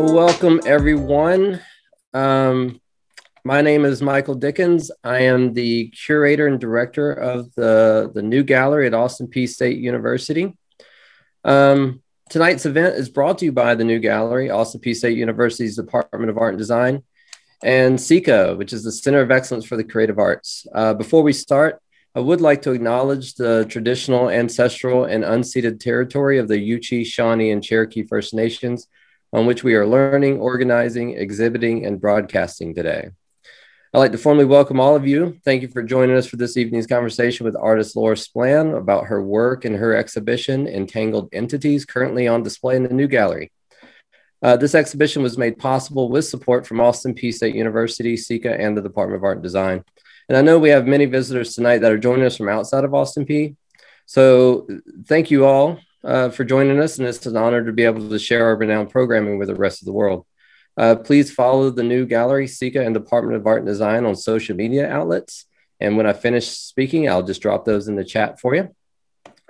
Well, welcome everyone. My name is Michael Dickins. I am the curator and director of the New Gallery at Austin Peay State University. Tonight's event is brought to you by the New Gallery, Austin Peay State University's Department of Art and Design, and CECA, which is the Center of Excellence for the Creative Arts. Before we start, I would like to acknowledge the traditional, ancestral, and unceded territory of the Yuchi, Shawnee, and Cherokee First Nations, on which we are learning, organizing, exhibiting, and broadcasting today. I'd like to formally welcome all of you. Thank you for joining us for this evening's conversation with artist Laura Splan about her work and her exhibition, Entangled Entities, currently on display in the New Gallery. This exhibition was made possible with support from Austin Peay State University, CECA, and the Department of Art and Design. And I know we have many visitors tonight that are joining us from outside of Austin Peay. So thank you all for joining us, and it's an honor to be able to share our renowned programming with the rest of the world. Please follow the New Gallery, CECA, and Department of Art and Design on social media outlets. And when I finish speaking, I'll just drop those in the chat for you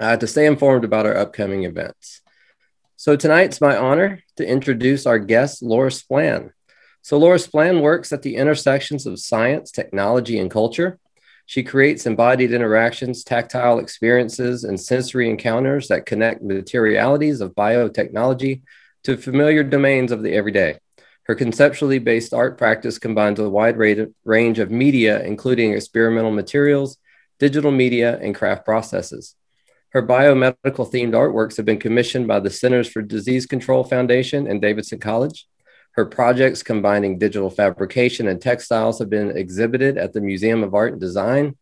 to stay informed about our upcoming events. So tonight's my honor to introduce our guest, Laura Splan. So Laura Splan works at the intersections of science, technology, and culture. She creates embodied interactions, tactile experiences, and sensory encounters that connect materialities of biotechnology to familiar domains of the everyday. Her conceptually based art practice combines a wide range of media, including experimental materials, digital media, and craft processes. Her biomedical themed artworks have been commissioned by the Centers for Disease Control Foundation and Davidson College. Her projects combining digital fabrication and textiles have been exhibited at the Museum of Art and Design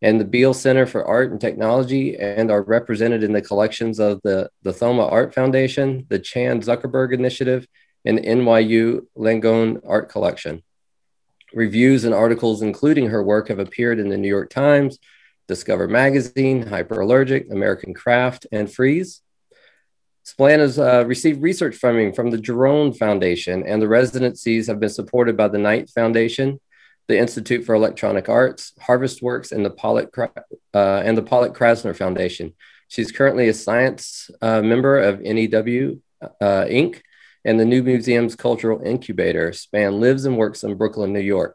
and the Beale Center for Art and Technology, and are represented in the collections of the Thoma Art Foundation, the Chan Zuckerberg Initiative, and NYU Langone Art Collection. Reviews and articles including her work have appeared in the New York Times, Discover Magazine, Hyperallergic, American Craft, and Frieze. Splan has received research funding from the Chaperone Foundation, and the residencies have been supported by the Knight Foundation, the Institute for Electronic Arts, Harvest Works, and the Pollock Krasner Foundation. She's currently a science member of NEW Inc. and the New Museum's Cultural Incubator. Splan lives and works in Brooklyn, New York.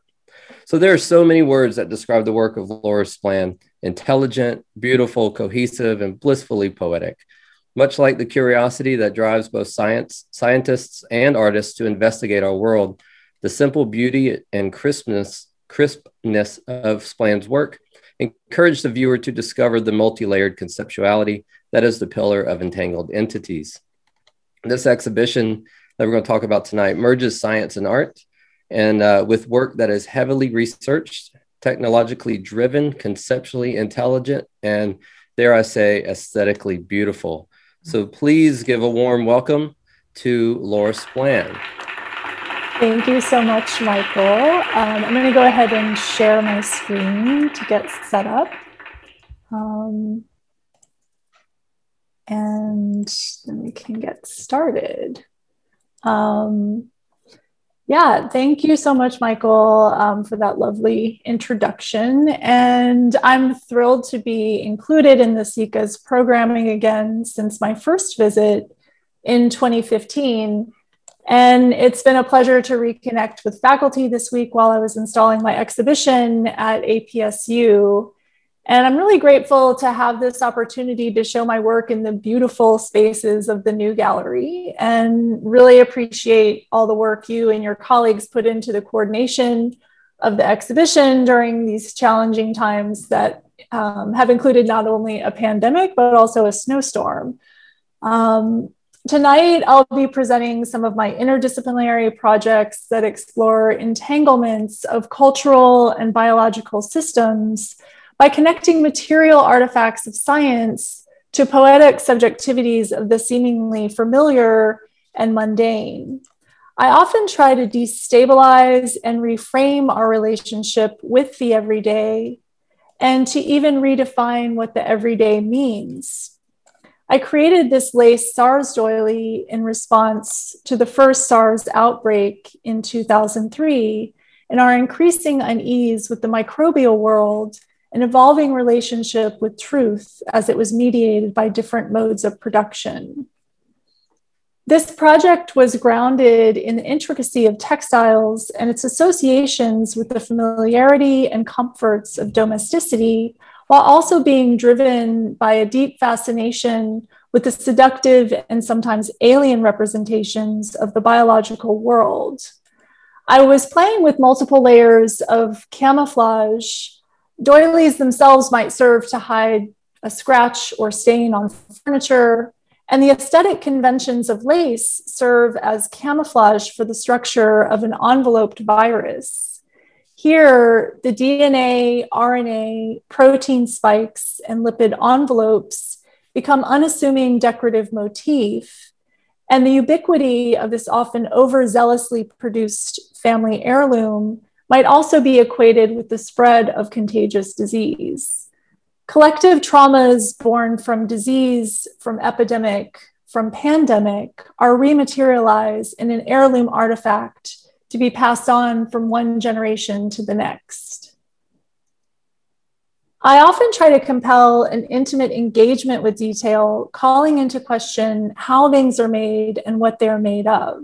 So there are so many words that describe the work of Laura Splan: intelligent, beautiful, cohesive, and blissfully poetic. Much like the curiosity that drives both scientists and artists to investigate our world, the simple beauty and crispness of Splan's work encourage the viewer to discover the multi-layered conceptuality that is the pillar of Entangled Entities. This exhibition that we're going to talk about tonight merges science and art, and with work that is heavily researched, technologically driven, conceptually intelligent, and, dare I say, aesthetically beautiful. So please give a warm welcome to Laura Splan. Thank you so much, Michael. I'm going to go ahead and share my screen to get set up. And then we can get started. Yeah, thank you so much, Michael, for that lovely introduction. And I'm thrilled to be included in the CECA's programming again since my first visit in 2015. And it's been a pleasure to reconnect with faculty this week while I was installing my exhibition at APSU. And I'm really grateful to have this opportunity to show my work in the beautiful spaces of the New Gallery, and really appreciate all the work you and your colleagues put into the coordination of the exhibition during these challenging times that have included not only a pandemic, but also a snowstorm. Tonight, I'll be presenting some of my interdisciplinary projects that explore entanglements of cultural and biological systems by connecting material artifacts of science to poetic subjectivities of the seemingly familiar and mundane. I often try to destabilize and reframe our relationship with the everyday, and to even redefine what the everyday means. I created this lace SARS doily in response to the first SARS outbreak in 2003 and our increasing unease with the microbial world, an evolving relationship with truth as it was mediated by different modes of production. This project was grounded in the intricacy of textiles and its associations with the familiarity and comforts of domesticity, while also being driven by a deep fascination with the seductive and sometimes alien representations of the biological world. I was playing with multiple layers of camouflage. Doilies themselves might serve to hide a scratch or stain on furniture, and the aesthetic conventions of lace serve as camouflage for the structure of an enveloped virus. Here, the DNA, RNA, protein spikes, and lipid envelopes become unassuming decorative motif, and the ubiquity of this often overzealously produced family heirloom might also be equated with the spread of contagious disease. Collective traumas born from disease, from epidemic, from pandemic are rematerialized in an heirloom artifact to be passed on from one generation to the next. I often try to compel an intimate engagement with detail, calling into question how things are made and what they're made of.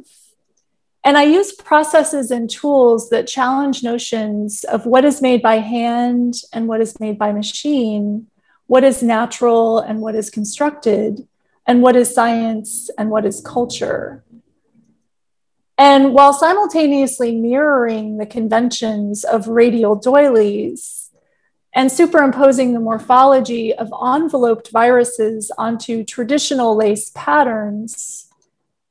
And I use processes and tools that challenge notions of what is made by hand and what is made by machine, what is natural and what is constructed, and what is science and what is culture. And while simultaneously mirroring the conventions of radial doilies and superimposing the morphology of enveloped viruses onto traditional lace patterns,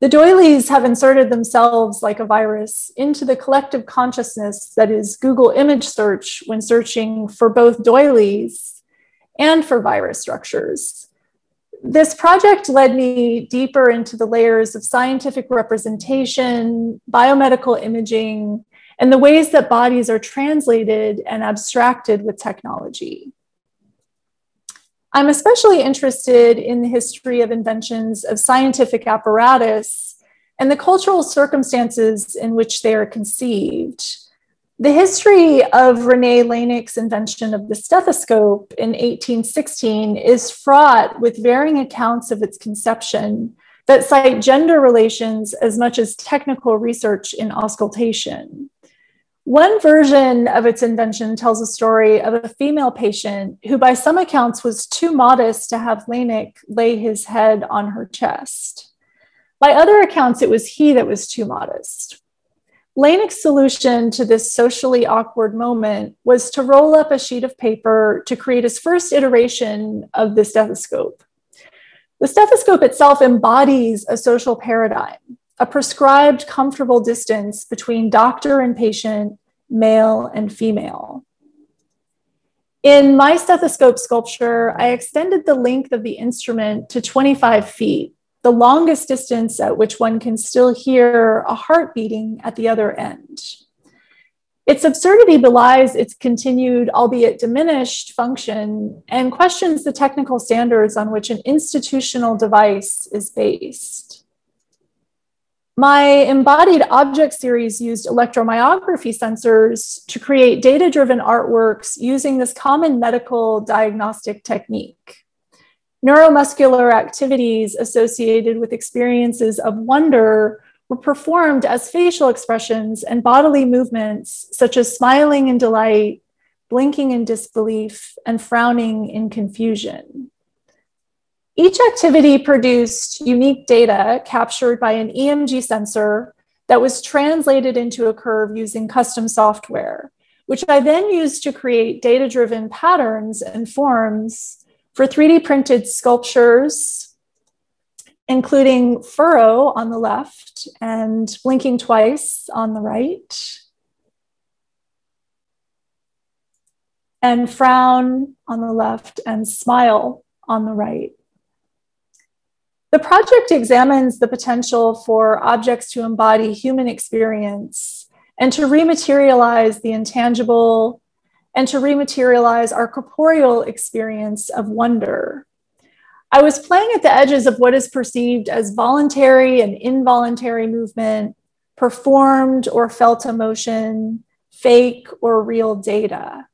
the doilies have inserted themselves like a virus into the collective consciousness that is Google image search when searching for both doilies and for virus structures. This project led me deeper into the layers of scientific representation, biomedical imaging, and the ways that bodies are translated and abstracted with technology. I'm especially interested in the history of inventions of scientific apparatus and the cultural circumstances in which they are conceived. The history of René Laennec's invention of the stethoscope in 1816 is fraught with varying accounts of its conception that cite gender relations as much as technical research in auscultation. One version of its invention tells a story of a female patient who, by some accounts, was too modest to have Laennec lay his head on her chest. By other accounts, it was he that was too modest. Laennec's solution to this socially awkward moment was to roll up a sheet of paper to create his first iteration of the stethoscope. The stethoscope itself embodies a social paradigm, a prescribed comfortable distance between doctor and patient, male and female. In my stethoscope sculpture, I extended the length of the instrument to 25 feet, the longest distance at which one can still hear a heart beating at the other end. Its absurdity belies its continued, albeit diminished, function and questions the technical standards on which an institutional device is based. My embodied object series used electromyography sensors to create data-driven artworks using this common medical diagnostic technique. Neuromuscular activities associated with experiences of wonder were performed as facial expressions and bodily movements, such as smiling in delight, blinking in disbelief, and frowning in confusion. Each activity produced unique data captured by an EMG sensor that was translated into a curve using custom software, which I then used to create data-driven patterns and forms for 3D printed sculptures, including Furrow on the left and Blinking Twice on the right, and Frown on the left and Smile on the right. The project examines the potential for objects to embody human experience and to rematerialize the intangible and to rematerialize our corporeal experience of wonder. I was playing at the edges of what is perceived as voluntary and involuntary movement, performed or felt emotion, fake or real data.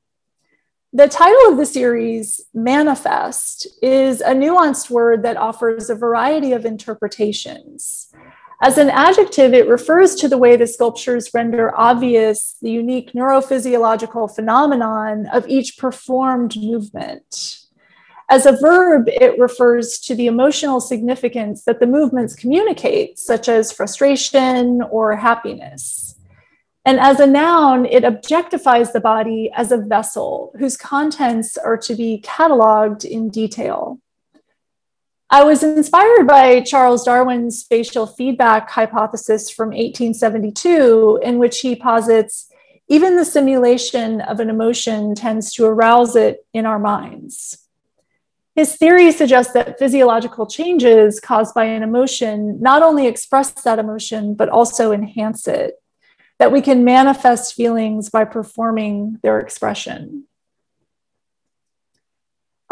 The title of the series, Manifest, is a nuanced word that offers a variety of interpretations. As an adjective, it refers to the way the sculptures render obvious the unique neurophysiological phenomenon of each performed movement. As a verb, it refers to the emotional significance that the movements communicate, such as frustration or happiness. And as a noun, it objectifies the body as a vessel whose contents are to be cataloged in detail. I was inspired by Charles Darwin's spatial feedback hypothesis from 1872, in which he posits, even the simulation of an emotion tends to arouse it in our minds. His theory suggests that physiological changes caused by an emotion not only express that emotion, but also enhance it, that we can manifest feelings by performing their expression.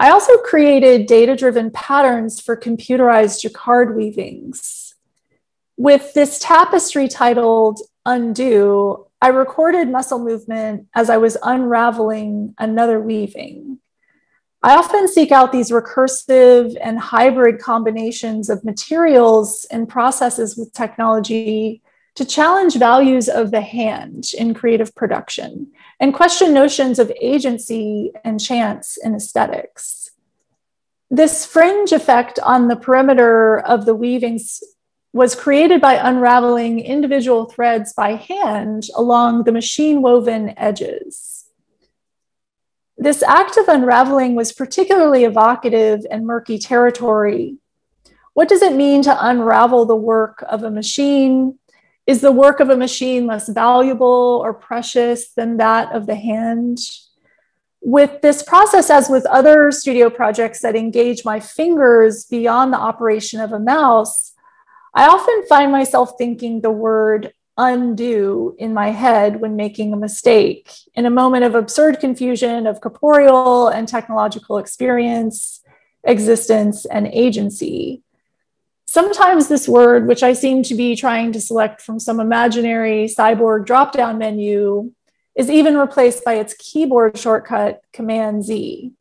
I also created data-driven patterns for computerized jacquard weavings. With this tapestry titled Undo, I recorded muscle movement as I was unraveling another weaving. I often seek out these recursive and hybrid combinations of materials and processes with technology to challenge values of the hand in creative production and question notions of agency and chance in aesthetics. This fringe effect on the perimeter of the weavings was created by unraveling individual threads by hand along the machine-woven edges. This act of unraveling was particularly evocative and murky territory. What does it mean to unravel the work of a machine? Is the work of a machine less valuable or precious than that of the hand? With this process, as with other studio projects that engage my fingers beyond the operation of a mouse, I often find myself thinking the word undo in my head when making a mistake, in a moment of absurd confusion of corporeal and technological experience, existence, and agency. Sometimes this word, which I seem to be trying to select from some imaginary cyborg drop-down menu, is even replaced by its keyboard shortcut, Command-Z.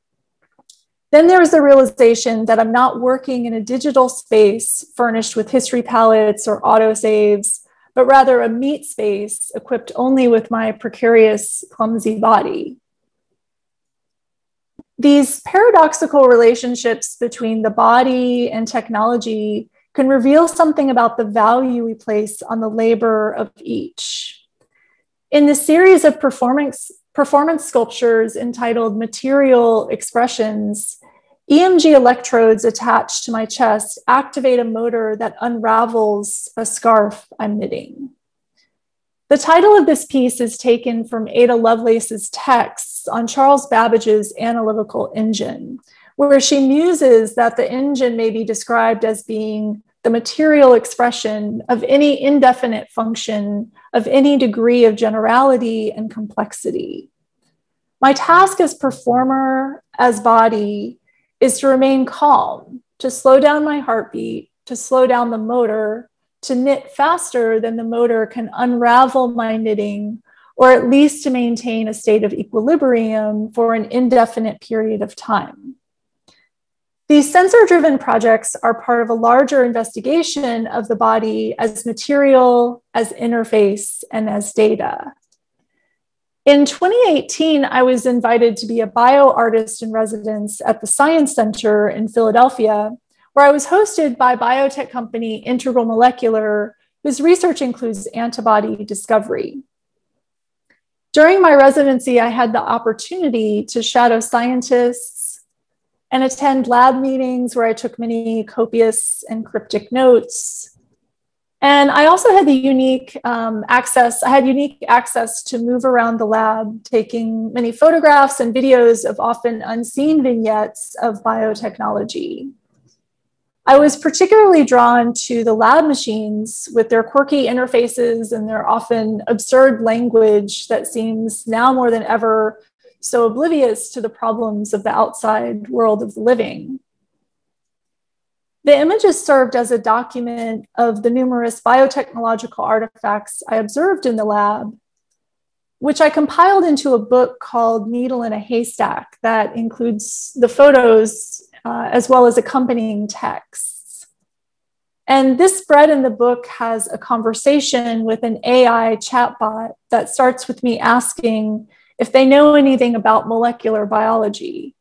Then there is the realization that I'm not working in a digital space furnished with history palettes or autosaves, but rather a meat space equipped only with my precarious, clumsy body. These paradoxical relationships between the body and technology can reveal something about the value we place on the labor of each. In the series of performance sculptures entitled Material Expressions, EMG electrodes attached to my chest activate a motor that unravels a scarf I'm knitting. The title of this piece is taken from Ada Lovelace's texts on Charles Babbage's analytical engine, where she muses that the engine may be described as being the material expression of any indefinite function of any degree of generality and complexity. My task as performer, as body, is to remain calm, to slow down my heartbeat, to slow down the motor, to knit faster than the motor can unravel my knitting, or at least to maintain a state of equilibrium for an indefinite period of time. These sensor-driven projects are part of a larger investigation of the body as material, as interface, and as data. In 2018, I was invited to be a bioartist in residence at the Science Center in Philadelphia, where I was hosted by biotech company Integral Molecular, whose research includes antibody discovery. During my residency, I had the opportunity to shadow scientists and attend lab meetings where I took many copious and cryptic notes. And I also had the unique access to move around the lab, taking many photographs and videos of often unseen vignettes of biotechnology. I was particularly drawn to the lab machines with their quirky interfaces and their often absurd language that seems now more than ever so oblivious to the problems of the outside world of the living. The images served as a document of the numerous biotechnological artifacts I observed in the lab, which I compiled into a book called Needle in a Haystack that includes the photos as well as accompanying texts. And this spread in the book has a conversation with an AI chatbot that starts with me asking if they know anything about molecular biology,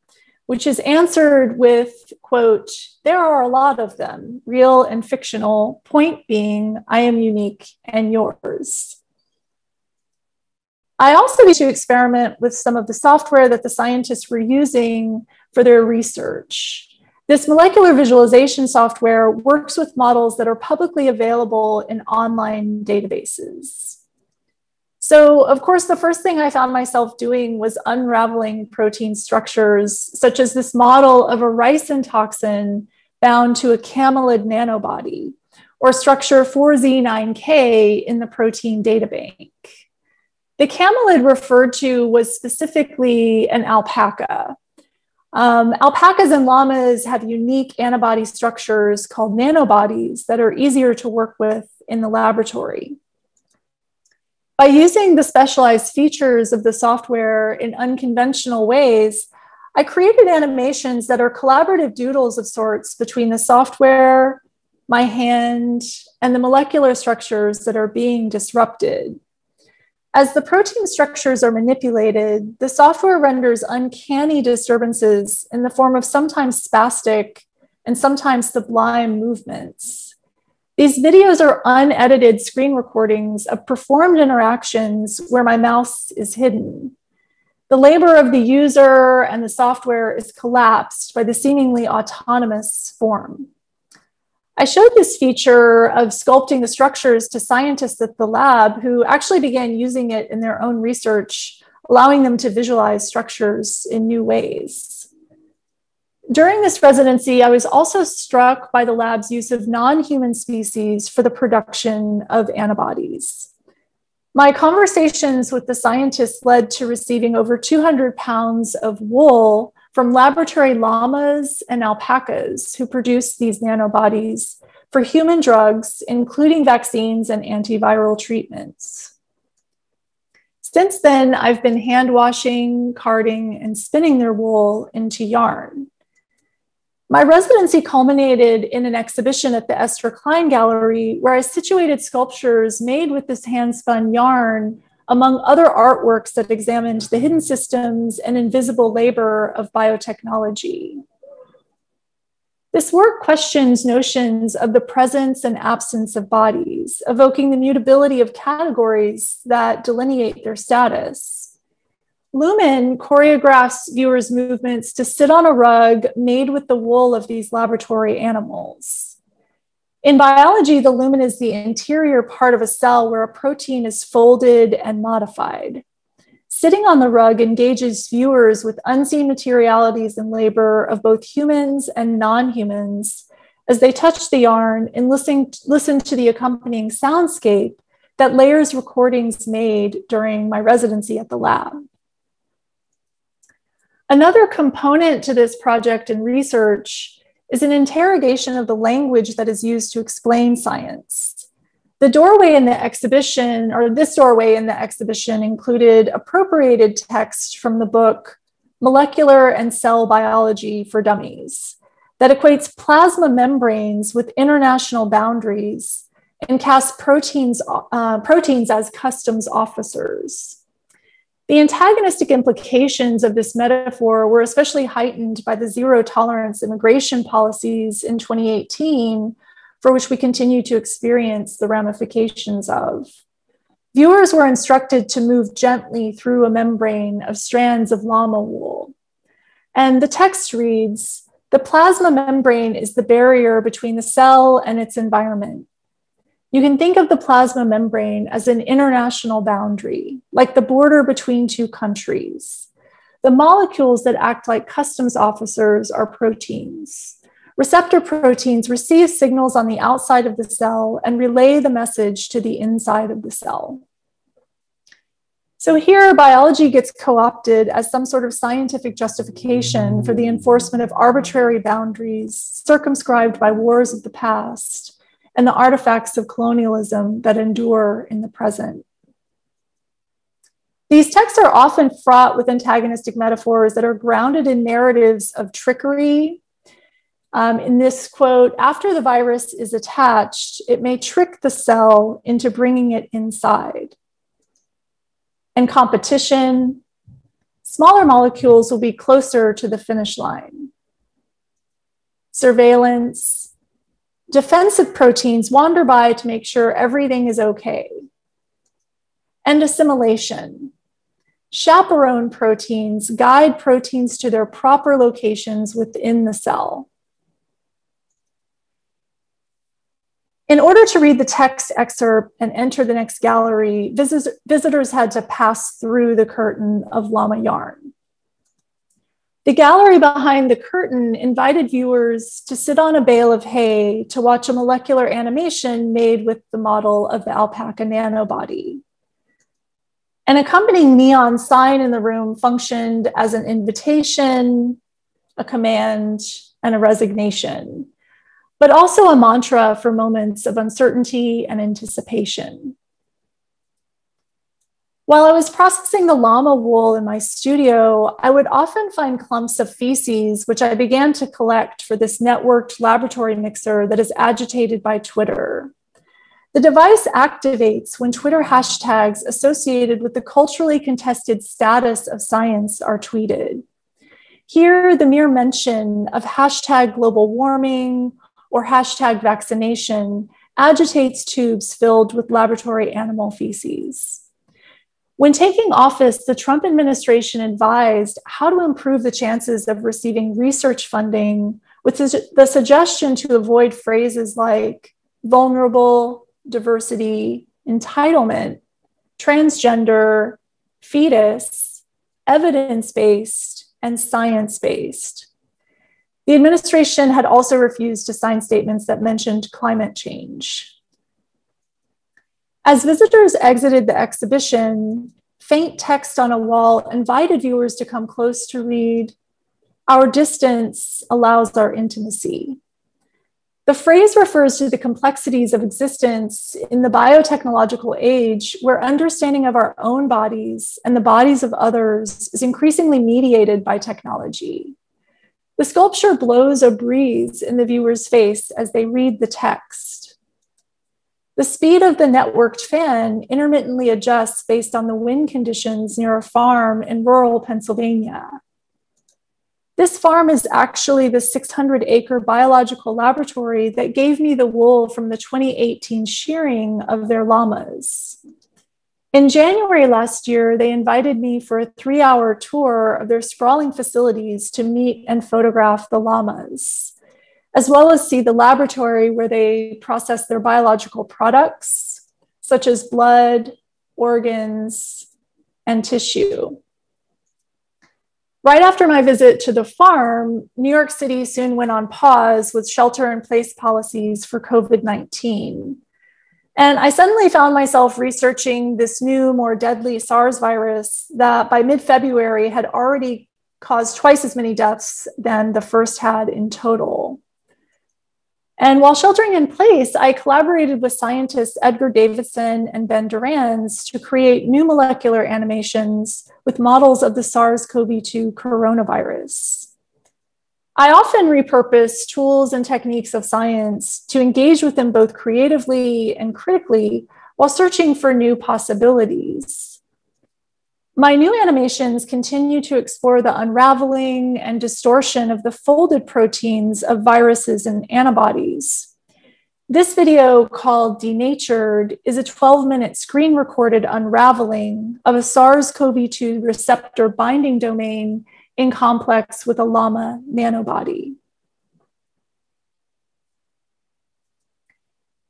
which is answered with, quote, "There are a lot of them, real and fictional, point being, I am unique and yours." I also need to experiment with some of the software that the scientists were using for their research. This molecular visualization software works with models that are publicly available in online databases. So, of course, the first thing I found myself doing was unraveling protein structures, such as this model of a ricin toxin bound to a camelid nanobody, or structure 4Z9K in the protein databank. The camelid referred to was specifically an alpaca. Alpacas and llamas have unique antibody structures called nanobodies that are easier to work with in the laboratory. By using the specialized features of the software in unconventional ways, I created animations that are collaborative doodles of sorts between the software, my hand, and the molecular structures that are being disrupted. As the protein structures are manipulated, the software renders uncanny disturbances in the form of sometimes spastic and sometimes sublime movements. These videos are unedited screen recordings of performed interactions where my mouse is hidden. The labor of the user and the software is collapsed by the seemingly autonomous form. I showed this feature of sculpting the structures to scientists at the lab who actually began using it in their own research, allowing them to visualize structures in new ways. During this residency, I was also struck by the lab's use of non-human species for the production of antibodies. My conversations with the scientists led to receiving over 200 pounds of wool from laboratory llamas and alpacas who produce these nanobodies for human drugs, including vaccines and antiviral treatments. Since then, I've been hand washing, carding, and spinning their wool into yarn. My residency culminated in an exhibition at the Esther Klein Gallery, where I situated sculptures made with this hand-spun yarn among other artworks that examined the hidden systems and invisible labor of biotechnology. This work questions notions of the presence and absence of bodies, evoking the mutability of categories that delineate their status. Lumen choreographs viewers' movements to sit on a rug made with the wool of these laboratory animals. In biology, the lumen is the interior part of a cell where a protein is folded and modified. Sitting on the rug engages viewers with unseen materialities and labor of both humans and non-humans as they touch the yarn and listen to the accompanying soundscape that layers recordings made during my residency at the lab. Another component to this project and research is an interrogation of the language that is used to explain science. This doorway in the exhibition included appropriated text from the book, Molecular and Cell Biology for Dummies, that equates plasma membranes with international boundaries and casts proteins as customs officers. The antagonistic implications of this metaphor were especially heightened by the zero-tolerance immigration policies in 2018, for which we continue to experience the ramifications of. Viewers were instructed to move gently through a membrane of strands of llama wool. And the text reads, "The plasma membrane is the barrier between the cell and its environment. You can think of the plasma membrane as an international boundary, like the border between two countries. The molecules that act like customs officers are proteins. Receptor proteins receive signals on the outside of the cell and relay the message to the inside of the cell." So here, biology gets co-opted as some sort of scientific justification for the enforcement of arbitrary boundaries circumscribed by wars of the past and the artifacts of colonialism that endure in the present. These texts are often fraught with antagonistic metaphors that are grounded in narratives of trickery, In this quote, after the virus is attached, it may trick the cell into bringing it inside. And competition, smaller molecules will be closer to the finish line. Surveillance, defensive proteins wander by to make sure everything is okay. And assimilation, chaperone proteins guide proteins to their proper locations within the cell. In order to read the text excerpt and enter the next gallery, visitors had to pass through the curtain of llama yarn. The gallery behind the curtain invited viewers to sit on a bale of hay to watch a molecular animation made with the model of the alpaca nanobody. An accompanying neon sign in the room functioned as an invitation, a command, and a resignation, but also a mantra for moments of uncertainty and anticipation. While I was processing the llama wool in my studio, I would often find clumps of feces, which I began to collect for this networked laboratory mixer that is agitated by Twitter. The device activates when Twitter hashtags associated with the culturally contested status of science are tweeted. Here, the mere mention of hashtag global warming or hashtag vaccination agitates tubes filled with laboratory animal feces. When taking office, the Trump administration advised how to improve the chances of receiving research funding with the suggestion to avoid phrases like vulnerable, diversity, entitlement, transgender, fetus, evidence-based, and science-based. The administration had also refused to sign statements that mentioned climate change. As visitors exited the exhibition, faint text on a wall invited viewers to come close to read, "Our distance allows our intimacy." The phrase refers to the complexities of existence in the biotechnological age, where understanding of our own bodies and the bodies of others is increasingly mediated by technology. The sculpture blows a breeze in the viewer's face as they read the text. The speed of the networked fan intermittently adjusts based on the wind conditions near a farm in rural Pennsylvania. This farm is actually the 600-acre biological laboratory that gave me the wool from the 2018 shearing of their llamas. In January last year, they invited me for a 3-hour tour of their sprawling facilities to meet and photograph the llamas, as well as see the laboratory where they process their biological products, such as blood, organs, and tissue. Right after my visit to the farm, New York City soon went on pause with shelter-in-place policies for COVID-19. And I suddenly found myself researching this new, more deadly SARS virus that by mid-February had already caused twice as many deaths than the first had in total. And while sheltering in place, I collaborated with scientists Edgar Davidson and Ben Doranz to create new molecular animations with models of the SARS-CoV-2 coronavirus. I often repurpose tools and techniques of science to engage with them both creatively and critically while searching for new possibilities. My new animations continue to explore the unraveling and distortion of the folded proteins of viruses and antibodies. This video, called Denatured, is a 12-minute screen-recorded unraveling of a SARS-CoV-2 receptor binding domain in complex with a llama nanobody.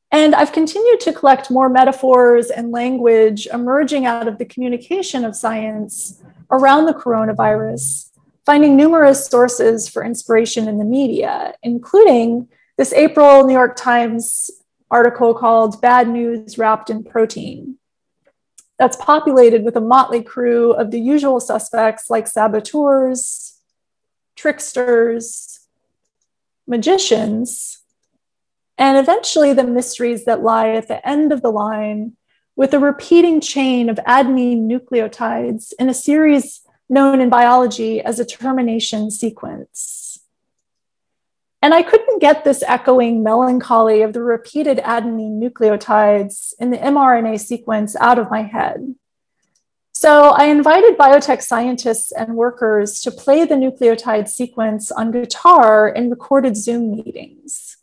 And I've continued to collect more metaphors and language emerging out of the communication of science around the coronavirus, finding numerous sources for inspiration in the media, including this April New York Times article called "Bad News Wrapped in Protein," that's populated with a motley crew of the usual suspects like saboteurs, tricksters, magicians, and eventually the mysteries that lie at the end of the line, with a repeating chain of adenine nucleotides in a series known in biology as a termination sequence. And I couldn't get this echoing melancholy of the repeated adenine nucleotides in the mRNA sequence out of my head. So I invited biotech scientists and workers to play the nucleotide sequence on guitar in recorded Zoom meetings.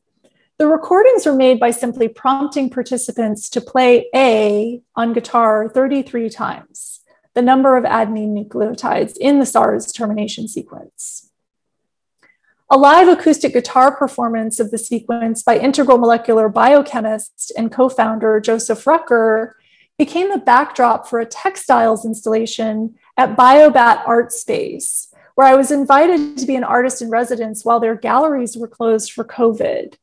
The recordings were made by simply prompting participants to play A on guitar 33 times, the number of adenine nucleotides in the SARS termination sequence. A live acoustic guitar performance of the sequence by Integral Molecular biochemist and co-founder Joseph Rucker became the backdrop for a textiles installation at BioBAT Art Space, where I was invited to be an artist in residence while their galleries were closed for COVID.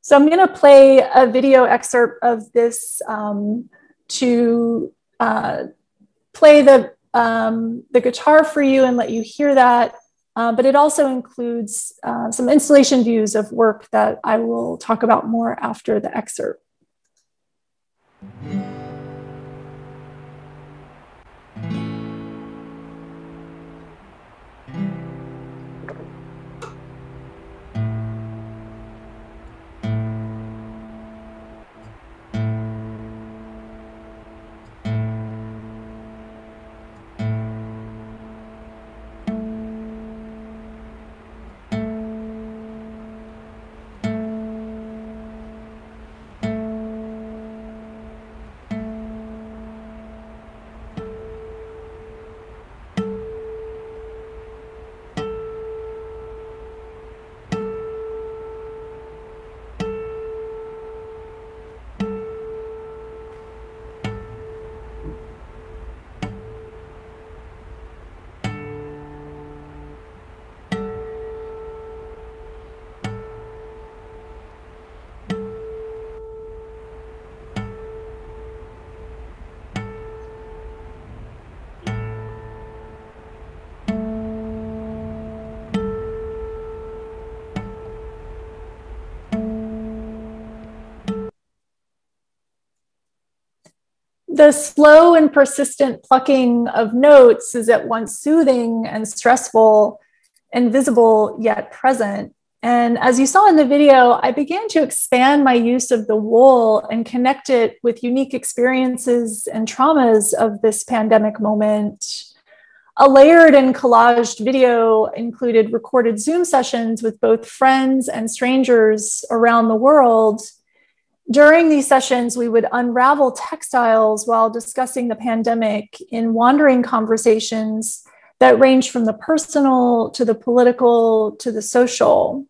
So I'm going to play a video excerpt of this to play the guitar for you and let you hear that. But it also includes some installation views of work that I will talk about more after the excerpt. The slow and persistent plucking of notes is at once soothing and stressful, invisible yet present. And as you saw in the video, I began to expand my use of the wool and connect it with unique experiences and traumas of this pandemic moment. A layered and collaged video included recorded Zoom sessions with both friends and strangers around the world. During these sessions, we would unravel textiles while discussing the pandemic in wandering conversations that range from the personal to the political to the social.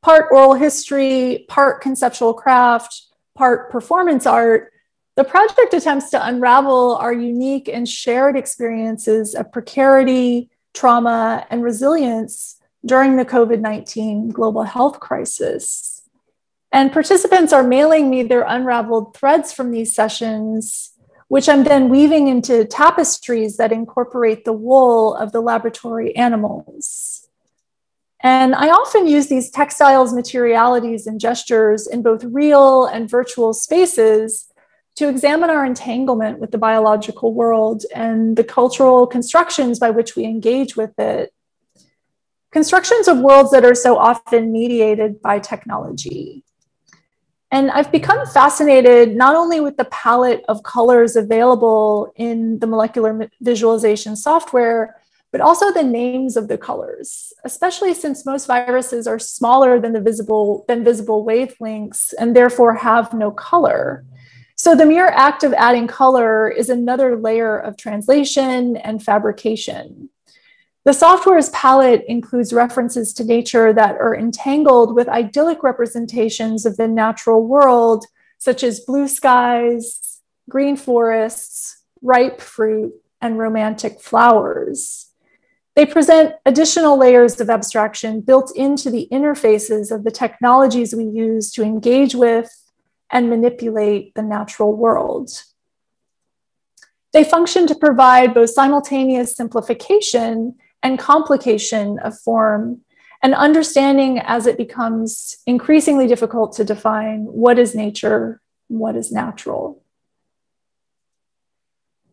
Part oral history, part conceptual craft, part performance art, the project attempts to unravel our unique and shared experiences of precarity, trauma, and resilience during the COVID-19 global health crisis. And participants are mailing me their unraveled threads from these sessions, which I'm then weaving into tapestries that incorporate the wool of the laboratory animals. And I often use these textiles, materialities, and gestures in both real and virtual spaces to examine our entanglement with the biological world and the cultural constructions by which we engage with it. Constructions of worlds that are so often mediated by technology. And I've become fascinated not only with the palette of colors available in the molecular visualization software, but also the names of the colors, especially since most viruses are smaller than visible wavelengths and therefore have no color. So the mere act of adding color is another layer of translation and fabrication. The software's palette includes references to nature that are entangled with idyllic representations of the natural world, such as blue skies, green forests, ripe fruit, and romantic flowers. They present additional layers of abstraction built into the interfaces of the technologies we use to engage with and manipulate the natural world. They function to provide both simultaneous simplification and complication of form, and understanding as it becomes increasingly difficult to define what is nature, what is natural.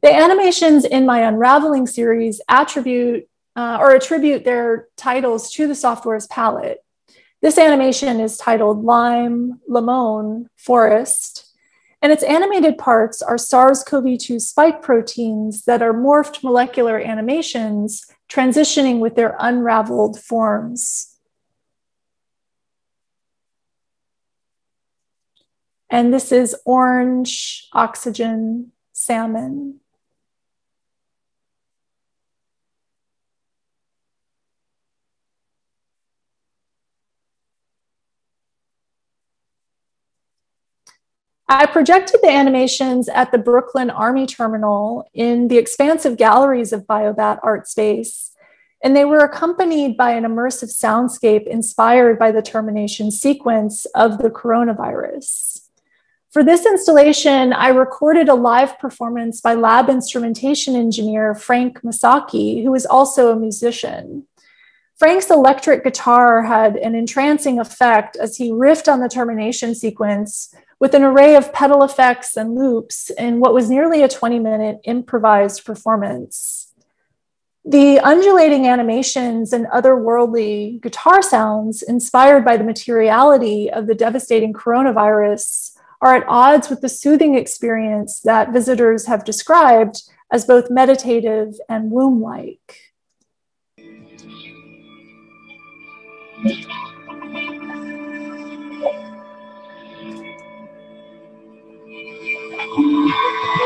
The animations in my unraveling series attribute their titles to the software's palette. This animation is titled Lime, Limone, Forest, and its animated parts are SARS-CoV-2 spike proteins that are morphed molecular animations transitioning with their unraveled forms. And this is orange, oxygen, salmon. I projected the animations at the Brooklyn Army Terminal in the expansive galleries of BioBAT Art Space, and they were accompanied by an immersive soundscape inspired by the termination sequence of the coronavirus. For this installation, I recorded a live performance by lab instrumentation engineer Frank Masciocchi, who is also a musician. Frank's electric guitar had an entrancing effect as he riffed on the termination sequence with an array of pedal effects and loops in what was nearly a 20-minute improvised performance. The undulating animations and otherworldly guitar sounds inspired by the materiality of the devastating coronavirus are at odds with the soothing experience that visitors have described as both meditative and womb-like.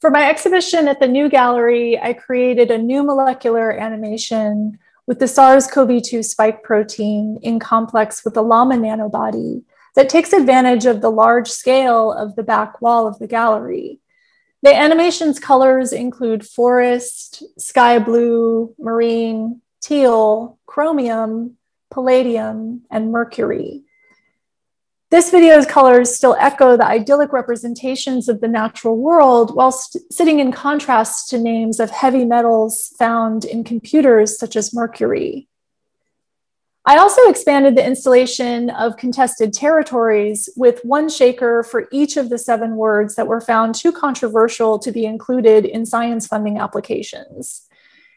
For my exhibition at the New Gallery, I created a new molecular animation with the SARS-CoV-2 spike protein in complex with the llama nanobody that takes advantage of the large scale of the back wall of the gallery. The animation's colors include forest, sky blue, marine, teal, chromium, palladium, and mercury. This video's colors still echo the idyllic representations of the natural world while sitting in contrast to names of heavy metals found in computers such as mercury. I also expanded the installation of contested territories with one shaker for each of the 7 words that were found too controversial to be included in science funding applications.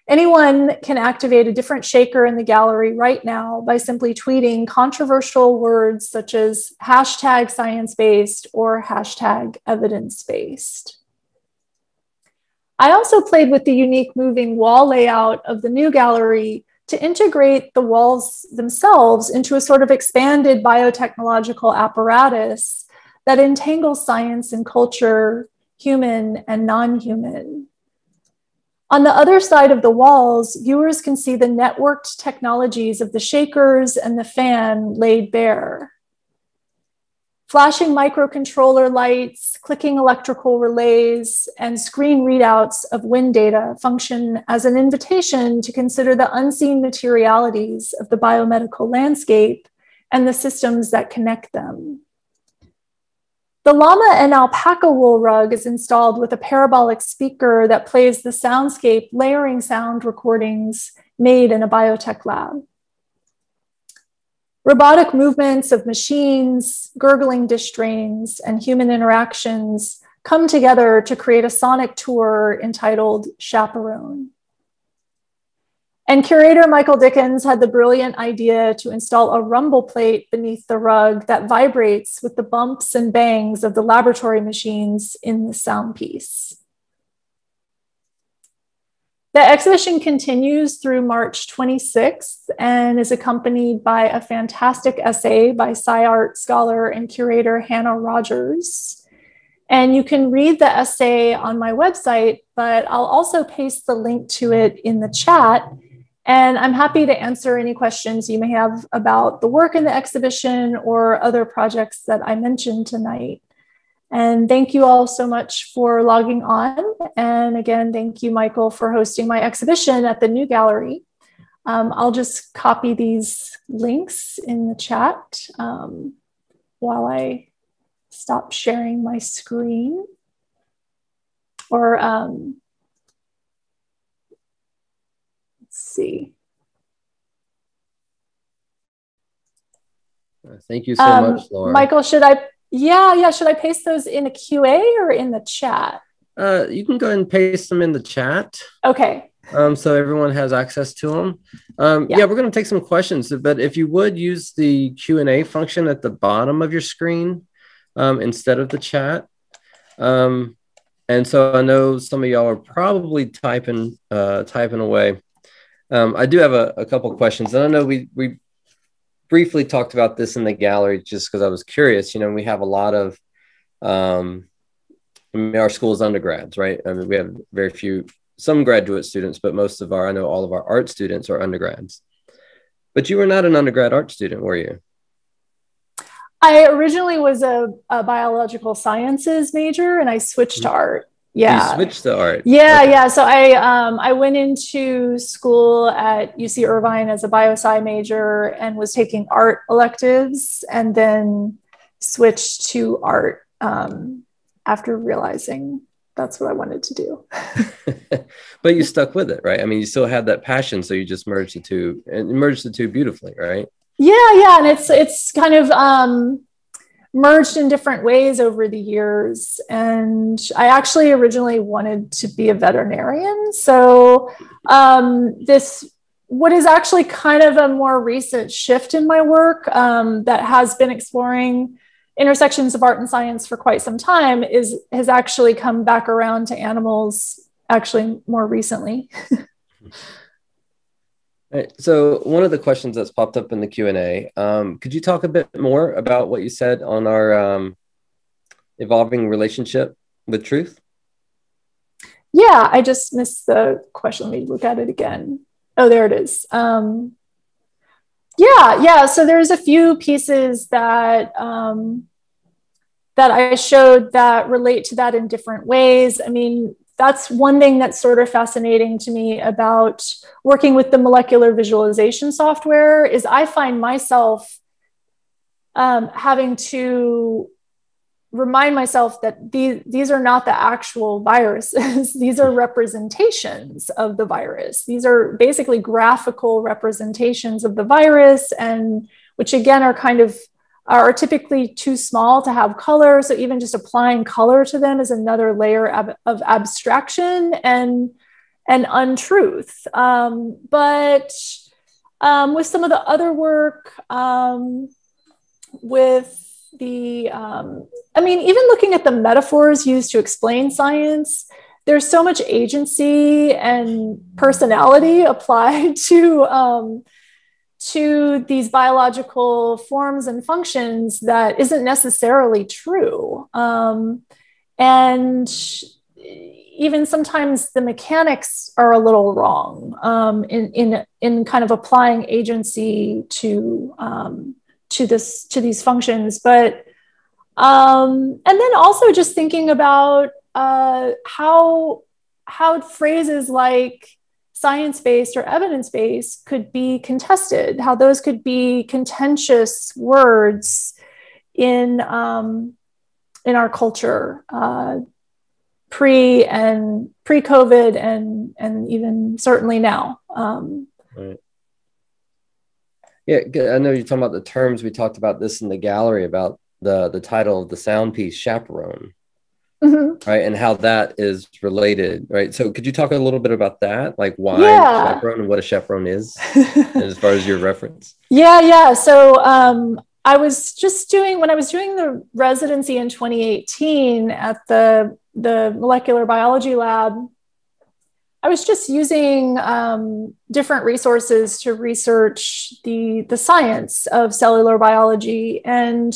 Anyone can activate a different shaker in the gallery right now by simply tweeting controversial words such as hashtag science-based or hashtag evidence-based. I also played with the unique moving wall layout of the New Gallery to integrate the walls themselves into a sort of expanded biotechnological apparatus that entangles science and culture, human and non-human. On the other side of the walls, viewers can see the networked technologies of the shakers and the fan laid bare. Flashing microcontroller lights, clicking electrical relays, and screen readouts of wind data function as an invitation to consider the unseen materialities of the biomedical landscape and the systems that connect them. The llama and alpaca wool rug is installed with a parabolic speaker that plays the soundscape, layering sound recordings made in a biotech lab. Robotic movements of machines, gurgling dish drains, and human interactions come together to create a sonic tour entitled Chaperone. And curator Michael Dickins had the brilliant idea to install a rumble plate beneath the rug that vibrates with the bumps and bangs of the laboratory machines in the sound piece. The exhibition continues through March 26th and is accompanied by a fantastic essay by SciArt scholar and curator Hannah Rogers. And you can read the essay on my website, but I'll also paste the link to it in the chat. And I'm happy to answer any questions you may have about the work in the exhibition or other projects that I mentioned tonight. And thank you all so much for logging on. And again, thank you, Michael, for hosting my exhibition at the New Gallery. I'll just copy these links in the chat while I stop sharing my screen. Or let's see. Thank you so much, Laura. Michael, should I? Yeah. Should I paste those in the QA or in the chat? You can go ahead and paste them in the chat. Okay. So everyone has access to them. Yeah, we're going to take some questions, but if you would use the Q&A function at the bottom of your screen instead of the chat. And so I know some of y'all are probably typing away. I do have a couple questions, and I know we briefly talked about this in the gallery just because I was curious. You know, we have a lot of, I mean, our school is undergrads, right? I mean, we have very few, some graduate students, but most of our, I know all of our art students are undergrads. But you were not an undergrad art student, were you? I originally was a biological sciences major, and I switched to art. Yeah. You switched to art. Yeah, okay. Yeah. So I went into school at UC Irvine as a biosci major and was taking art electives, and then switched to art after realizing that's what I wanted to do. But you stuck with it, right? I mean, you still had that passion, so you just merged the two, and merged the two beautifully, right? Yeah, and it's kind of merged in different ways over the years. And I actually originally wanted to be a veterinarian. So this, what is actually kind of a more recent shift in my work that has been exploring intersections of art and science for quite some time has actually come back around to animals actually more recently. Right. So one of the questions that's popped up in the Q&A, could you talk a bit more about what you said on our evolving relationship with truth? Yeah, I just missed the question. Let me look at it again. Oh, there it is. Yeah. So there's a few pieces that that I showed that relate to that in different ways. I mean, that's one thing that's sort of fascinating to me about working with the molecular visualization software is I find myself having to remind myself that these are not the actual viruses. These are representations of the virus. These are basically graphical representations of the virus, and which again are kind of are typically too small to have color. So even just applying color to them is another layer of abstraction and untruth. But with some of the other work, with the, I mean, even looking at the metaphors used to explain science, there's so much agency and personality applied to these biological forms and functions that isn't necessarily true. And even sometimes the mechanics are a little wrong in kind of applying agency to these functions. But, and then also just thinking about how phrases like science-based or evidence-based could be contested, how those could be contentious words in our culture, pre-COVID and even certainly now. Right. Yeah, I know you're talking about the terms. We talked about this in the gallery about the title of the sound piece, Chaperone. Mm-hmm. Right. And how that is related. Right. So could you talk a little bit about that? Like why chaperone and what a chaperone is as far as your reference? Yeah. So I was just doing, when I was doing the residency in 2018 at the molecular biology lab, I was just using different resources to research the science of cellular biology. And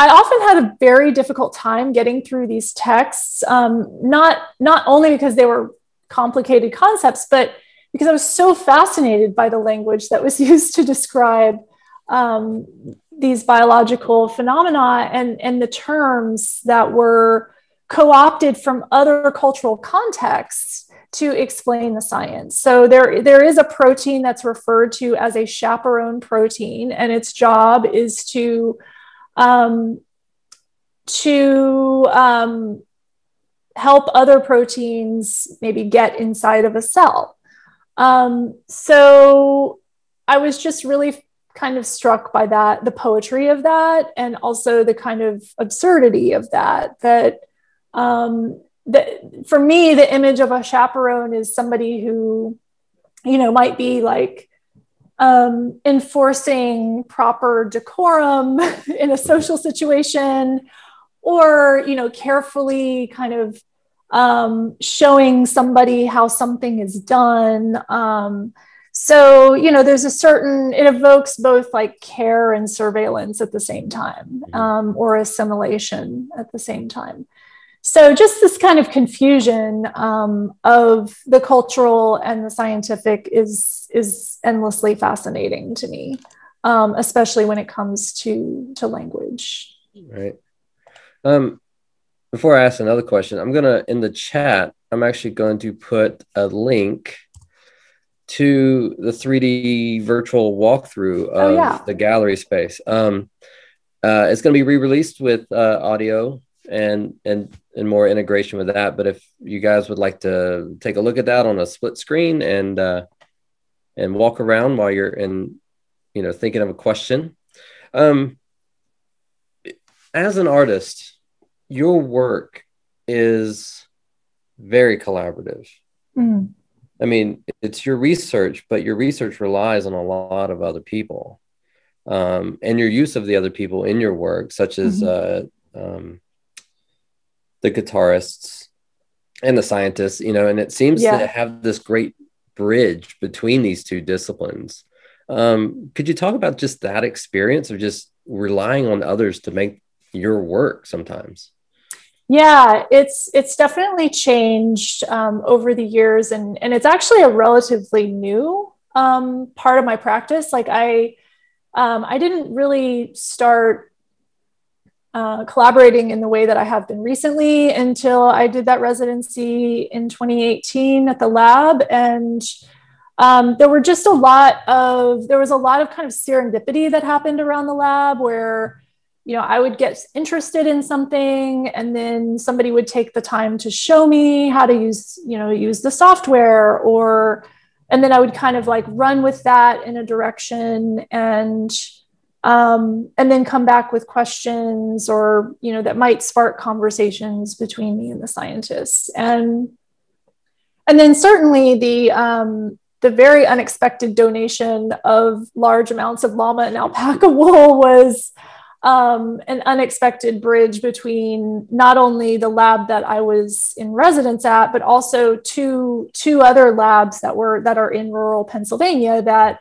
I often had a very difficult time getting through these texts, not only because they were complicated concepts, but because I was so fascinated by the language that was used to describe these biological phenomena and the terms that were co-opted from other cultural contexts to explain the science. So there is a protein that's referred to as a chaperone protein, and its job is to help other proteins maybe get inside of a cell. So I was just really kind of struck by that, the poetry of that, and also the kind of absurdity of that for me, the image of a chaperone is somebody who, might be like, enforcing proper decorum in a social situation, or, carefully kind of showing somebody how something is done. So, there's it evokes both like care and surveillance at the same time, or assimilation at the same time. So just this kind of confusion of the cultural and the scientific is endlessly fascinating to me, especially when it comes to language. Right. Before I ask another question, in the chat, I'm actually going to put a link to the 3D virtual walkthrough of the gallery space. It's going to be re-released with audio and more integration with that. But if you guys would like to take a look at that on a split screen and walk around while you're thinking of a question. As an artist, your work is very collaborative. Mm. I mean, it's your research, but your research relies on a lot of other people, and your use of the other people in your work, such as the guitarists and the scientists, and it seems to have this great bridge between these two disciplines. Could you talk about just that experience of just relying on others to make your work sometimes? Yeah, it's definitely changed over the years, and it's actually a relatively new part of my practice. Like I didn't really start collaborating in the way that I have been recently until I did that residency in 2018 at the lab. And there was a lot of kind of serendipity that happened around the lab where, I would get interested in something and then somebody would take the time to show me how to use the software, and then I would kind of like run with that in a direction and then come back with questions or, that might spark conversations between me and the scientists. And then certainly the very unexpected donation of large amounts of llama and alpaca wool was an unexpected bridge between not only the lab that I was in residence at, but also two other labs that are in rural Pennsylvania that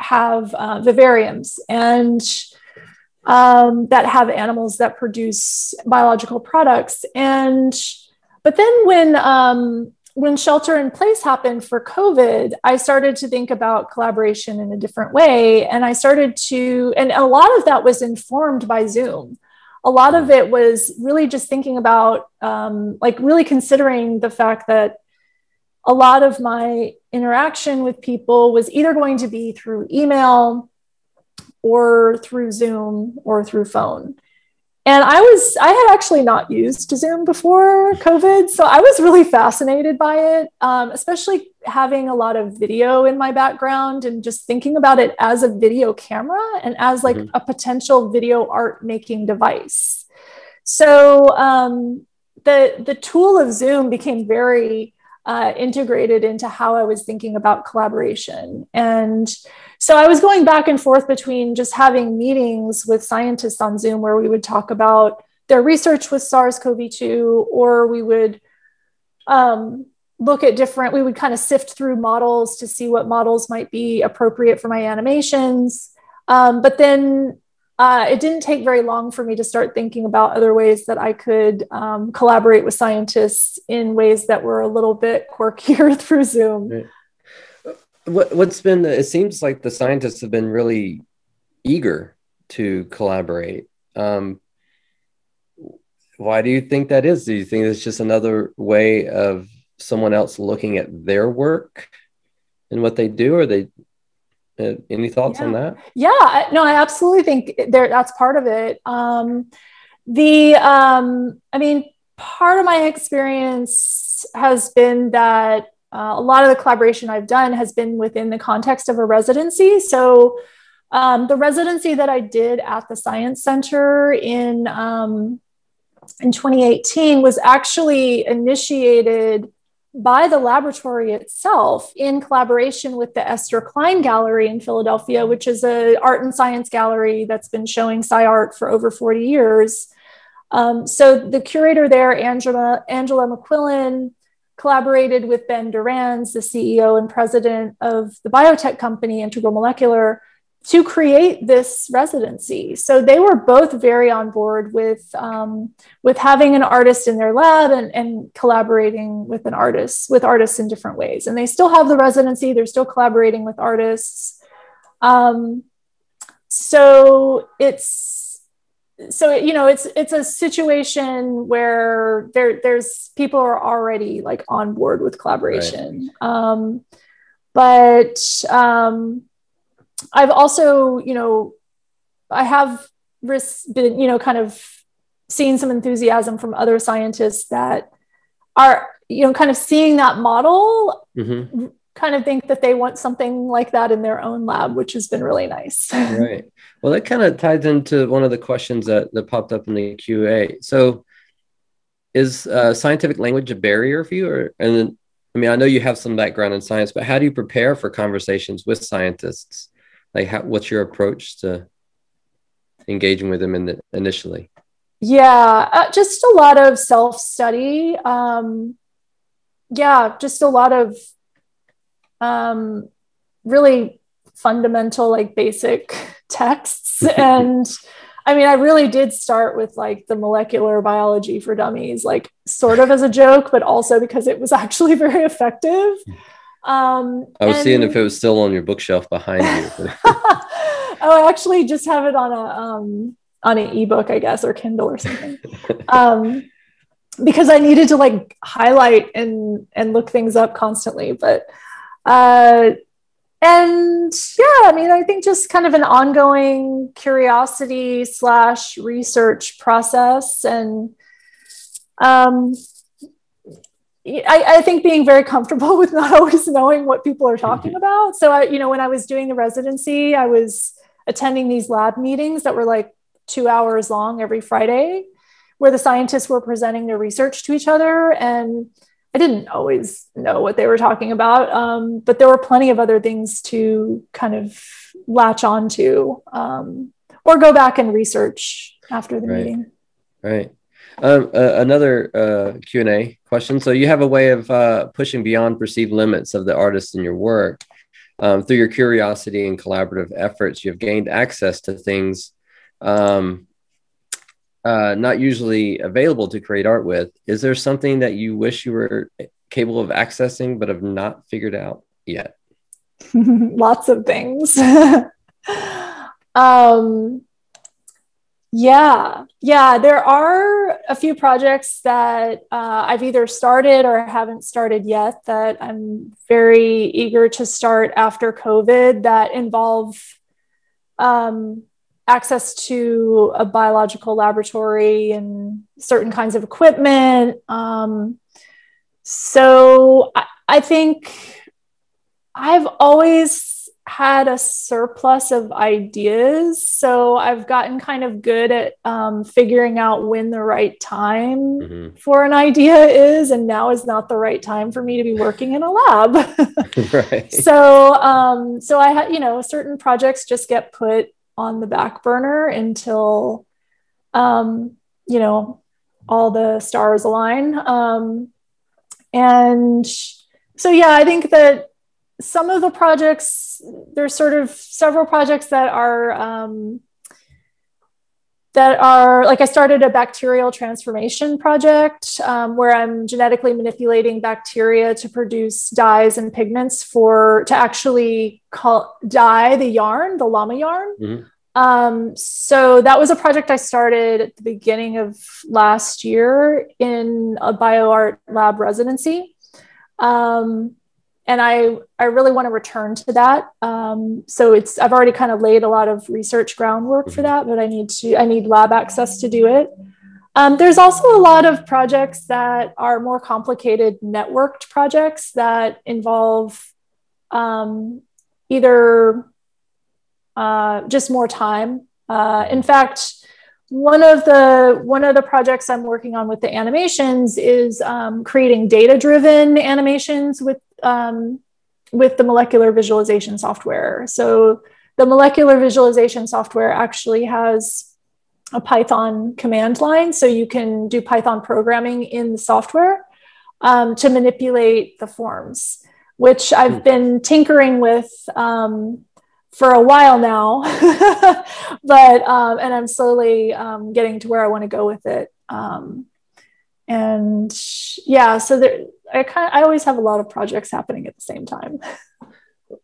have vivariums and that have animals that produce biological products. But then when shelter in place happened for COVID, I started to think about collaboration in a different way. And and a lot of that was informed by Zoom. A lot of it was really just thinking about really considering the fact that a lot of my interaction with people was either going to be through email or through Zoom or through phone. And I had actually not used Zoom before COVID, so I was really fascinated by it, especially having a lot of video in my background and just thinking about it as a video camera and as like a potential video art making device. So the tool of Zoom became very integrated into how I was thinking about collaboration. And so I was going back and forth between just having meetings with scientists on Zoom where we would talk about their research with SARS-CoV-2, or we would look at different, we would kind of sift through models to see what models might be appropriate for my animations. But then it didn't take very long for me to start thinking about other ways that I could collaborate with scientists in ways that were a little bit quirkier through Zoom. Right. What's been, it seems like the scientists have been really eager to collaborate. Why do you think that is? Do you think it's just another way of someone else looking at their work and what they do? Or they... Any thoughts on that? Yeah, no, I absolutely think that's part of it. I mean, part of my experience has been that a lot of the collaboration I've done has been within the context of a residency. So the residency that I did at the Science Center in 2018 was actually initiated by the laboratory itself in collaboration with the Esther Klein Gallery in Philadelphia, which is an art and science gallery that's been showing sci-art for over 40 years. So the curator there, Angela McQuillan, collaborated with Ben Doranz, the CEO and president of the biotech company Integral Molecular, to create this residency. So they were both very on board with having an artist in their lab and collaborating with an artist, with artists in different ways. And they still have the residency, they're still collaborating with artists. So it's a situation where there's people are already like on board with collaboration. Right. I've also, I have been, kind of seeing some enthusiasm from other scientists that are, kind of seeing that model, mm-hmm. kind of think that they want something like that in their own lab, which has been really nice. Right. Well, that kind of ties into one of the questions that popped up in the QA. So is scientific language a barrier for you? I know you have some background in science, but how do you prepare for conversations with scientists? Like, what's your approach to engaging with them initially? Yeah, just a lot of self-study. Just a lot of really fundamental, like basic texts. And I mean, I really did start with like the molecular biology for dummies, like sort of as a joke, but also because it was actually very effective. I was seeing if it was still on your bookshelf behind you. Oh, I actually just have it on an ebook, I guess, or Kindle or something. Because I needed to like highlight and look things up constantly. But I think just kind of an ongoing curiosity / research process, and I think being very comfortable with not always knowing what people are talking about. So, when I was doing the residency, I was attending these lab meetings that were like 2 hours long every Friday, where the scientists were presenting their research to each other. And I didn't always know what they were talking about, but there were plenty of other things to kind of latch onto or go back and research after the meeting. Right. Another Q&A question. So you have a way of pushing beyond perceived limits of the artist in your work. Through your curiosity and collaborative efforts, you've gained access to things not usually available to create art with. Is there something that you wish you were capable of accessing but have not figured out yet? Lots of things. There are a few projects that I've either started or haven't started yet that I'm very eager to start after COVID that involve access to a biological laboratory and certain kinds of equipment. So I think I've always had a surplus of ideas. So I've gotten kind of good at figuring out when the right time for an idea is, and now is not the right time for me to be working in a lab. Right. So I had, you know, certain projects just get put on the back burner until, you know, all the stars align. And so, yeah, I think that some of the projects, there's sort of several projects that are like, I started a bacterial transformation project where I'm genetically manipulating bacteria to produce dyes and pigments to actually dye the yarn, the llama yarn. So that was a project I started at the beginning of last year in a BioArt lab residency. And I really want to return to that. So I've already kind of laid a lot of research groundwork for that, but I need lab access to do it. There's also a lot of projects that are more complicated networked projects that involve either just more time. In fact, one of the projects I'm working on with the animations is creating data-driven animations with the molecular visualization software. So the molecular visualization software actually has a Python command line, so you can do Python programming in the software to manipulate the forms, which I've been tinkering with for a while now, but, and I'm slowly getting to where I want to go with it. And yeah, so there, I always have a lot of projects happening at the same time.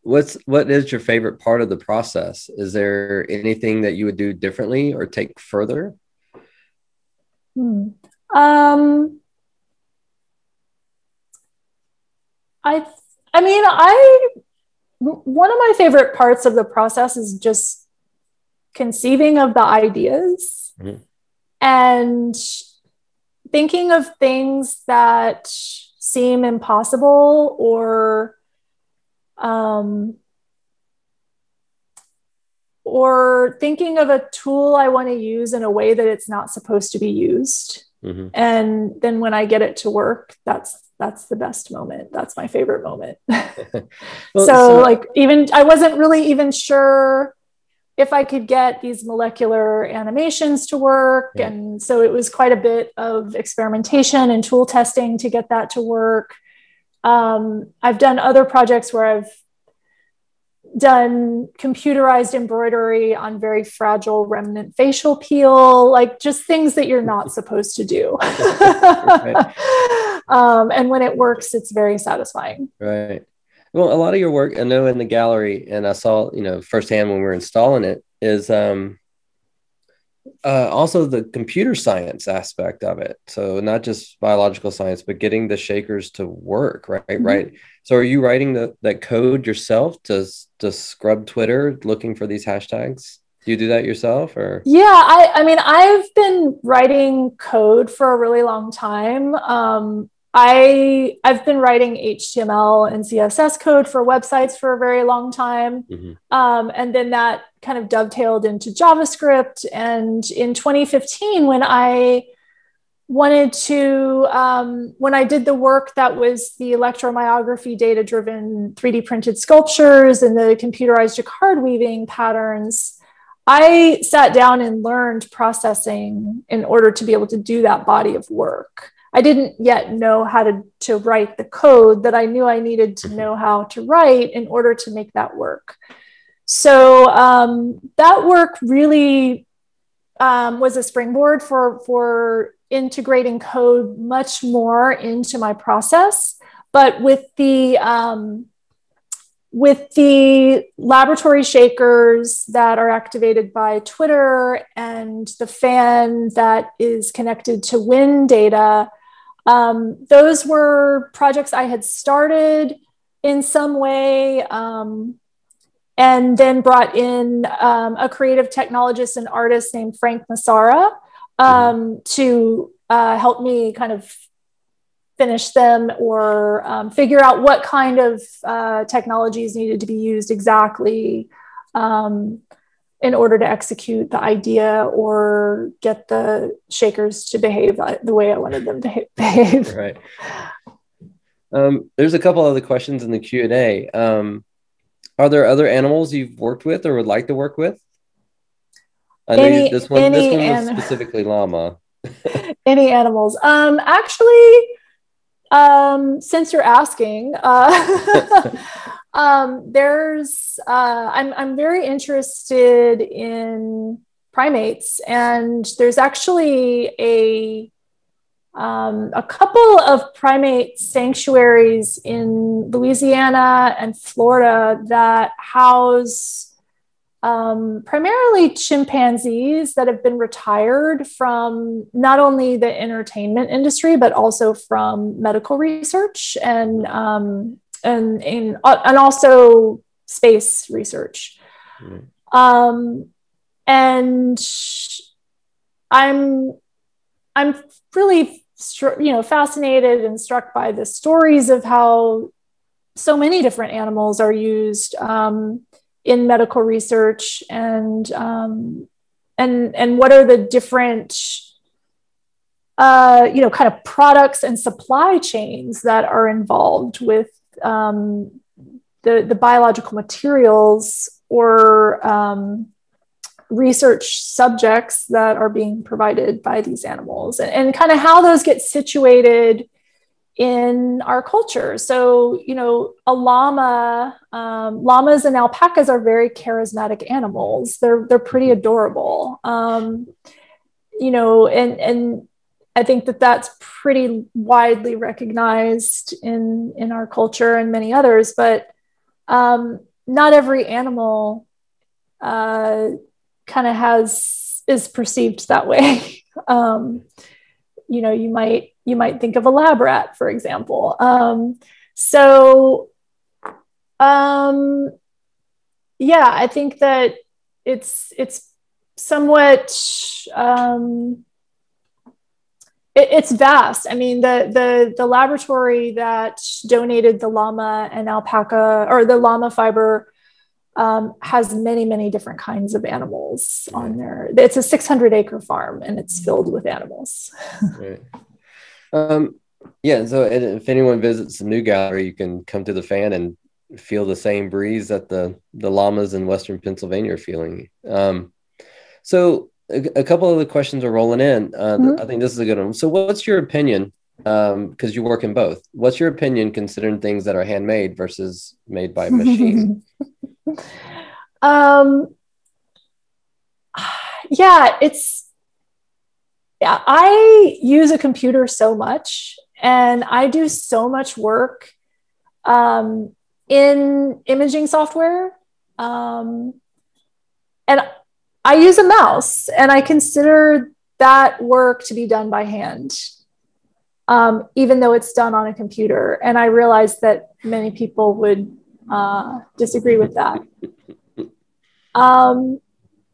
What is your favorite part of the process? Is there anything that you would do differently or take further? One of my favorite parts of the process is just conceiving of the ideas and thinking of things that seem impossible or thinking of a tool I want to use in a way that it's not supposed to be used. And then when I get it to work, that's the best moment. That's my favorite moment. I wasn't really even sure if I could get these molecular animations to work. And so it was quite a bit of experimentation and tool testing to get that to work. I've done other projects where I've done computerized embroidery on very fragile remnant facial peel, like just things that you're not supposed to do. And when it works, it's very satisfying. Right. Well, a lot of your work, I know in the gallery, and I saw, you know, firsthand when we were installing it, is also the computer science aspect of it. So not just biological science, but getting the shakers to work, right? Right. So are you writing that code yourself to scrub Twitter looking for these hashtags? Do you do that yourself, or? Yeah, I've been writing code for a really long time. I've been writing HTML and CSS code for websites for a very long time. And then that kind of dovetailed into JavaScript. And in 2015, when I wanted to, when I did the work that was the electromyography data-driven 3D printed sculptures and the computerized jacquard weaving patterns, I sat down and learned processing in order to be able to do that body of work. I didn't yet know how to write the code that I knew I needed to know how to write in order to make that work. So that work really was a springboard for integrating code much more into my process. But with the laboratory shakers that are activated by Twitter and the fan that is connected to WIN data, those were projects I had started in some way, and then brought in a creative technologist and artist named Frank Masciocchi to help me kind of finish them or figure out what kind of technologies needed to be used exactly in order to execute the idea or get the shakers to behave the way I wanted them to behave. Right. There's a couple other questions in the Q&A. Are there other animals you've worked with or would like to work with? I know this one was specifically llama. Any animals? Actually, since you're asking, I'm very interested in primates, and there's actually a couple of primate sanctuaries in Louisiana and Florida that house primarily chimpanzees that have been retired from not only the entertainment industry, but also from medical research and also space research. Mm-hmm. And I'm really, fascinated and struck by the stories of how so many different animals are used, in medical research, and what are the different, kind of products and supply chains that are involved with the biological materials or research subjects that are being provided by these animals, and kind of how those get situated in our culture. So, a llama, llamas and alpacas are very charismatic animals. They're pretty adorable. And I think that that's pretty widely recognized in our culture and many others, but, not every animal, kind of is perceived that way. You might think of a lab rat, for example. Yeah, I think that it's somewhat, it's vast. I mean, the laboratory that donated the llama and alpaca, or the llama fiber, has many, many different kinds of animals on there. It's a 600-acre farm, and it's filled with animals. Right. Yeah. So if anyone visits the New Gallery, you can come to the fan and feel the same breeze that the llamas in Western Pennsylvania are feeling. So a couple of the questions are rolling in. Mm-hmm. I think this is a good one. So what's your opinion? Cause you work in both. What's your opinion considering things that are handmade versus made by machine? Yeah, I use a computer so much, and I do so much work in imaging software. And I use a mouse, and I consider that work to be done by hand, even though it's done on a computer. And I realize that many people would disagree with that.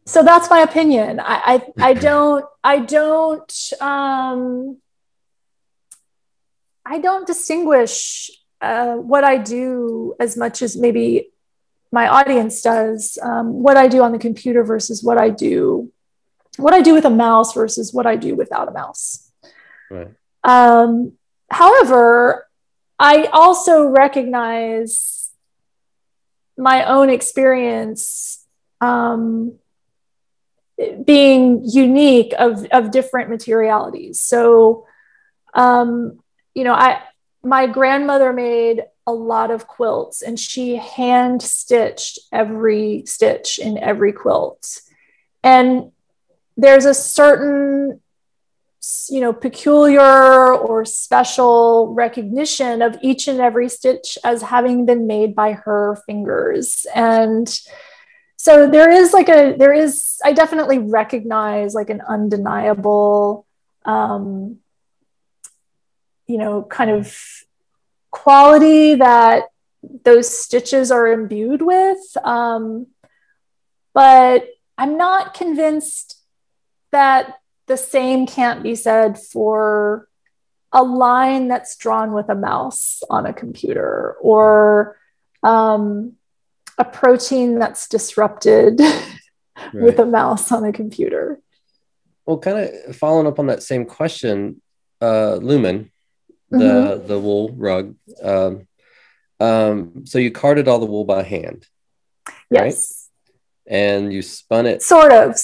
So that's my opinion. I don't distinguish what I do as much as maybe my audience does, what I do on the computer versus what I do with a mouse versus what I do without a mouse. Right. However, I also recognize my own experience, being unique of different materialities. So, my grandmother made a lot of quilts, and she hand stitched every stitch in every quilt. And there's a certain, peculiar or special recognition of each and every stitch as having been made by her fingers. And so I definitely recognize like an undeniable, kind of quality that those stitches are imbued with. But I'm not convinced that the same can't be said for a line that's drawn with a mouse on a computer, or a protein that's disrupted with a mouse on a computer. Well, kind of following up on that same question, Lumen, the wool rug. So you carded all the wool by hand, yes, right? And you spun it. Sort of.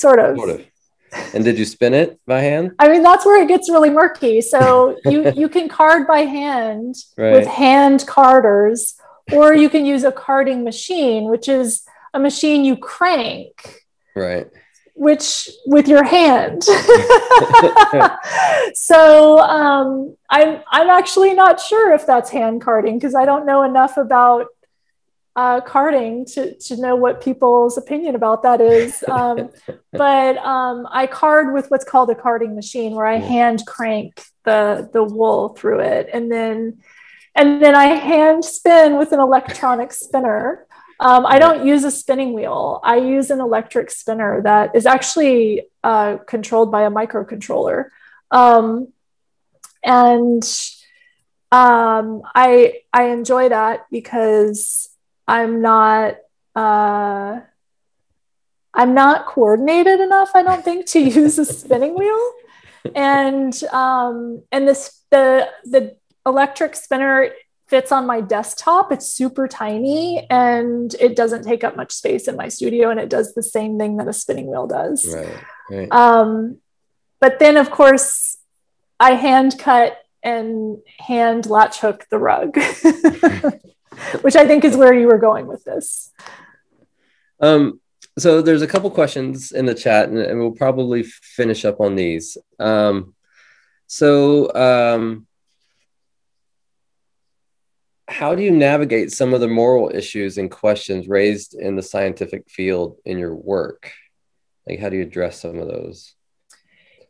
And did you spin it by hand? I mean, that's where it gets really murky. So you can card by hand with hand carders, or you can use a carding machine, which is a machine you crank, right? Which with your hand. So I'm actually not sure if that's hand carding, because I don't know enough about carding to know what people's opinion about that is. But I card with what's called a carding machine, where I hand crank the wool through it. And then I hand spin with an electronic spinner. I don't use a spinning wheel. I use an electric spinner that is actually controlled by a microcontroller. I enjoy that because I'm not coordinated enough, I don't think, to use a spinning wheel. And the electric spinner fits on my desktop. It's super tiny and it doesn't take up much space in my studio, and it does the same thing that a spinning wheel does. Right. But then, of course, I hand cut and hand latch hook the rug. Which I think is where you were going with this. So there's a couple questions in the chat, and we'll probably finish up on these. How do you navigate some of the moral issues and questions raised in the scientific field in your work? Like, how do you address some of those?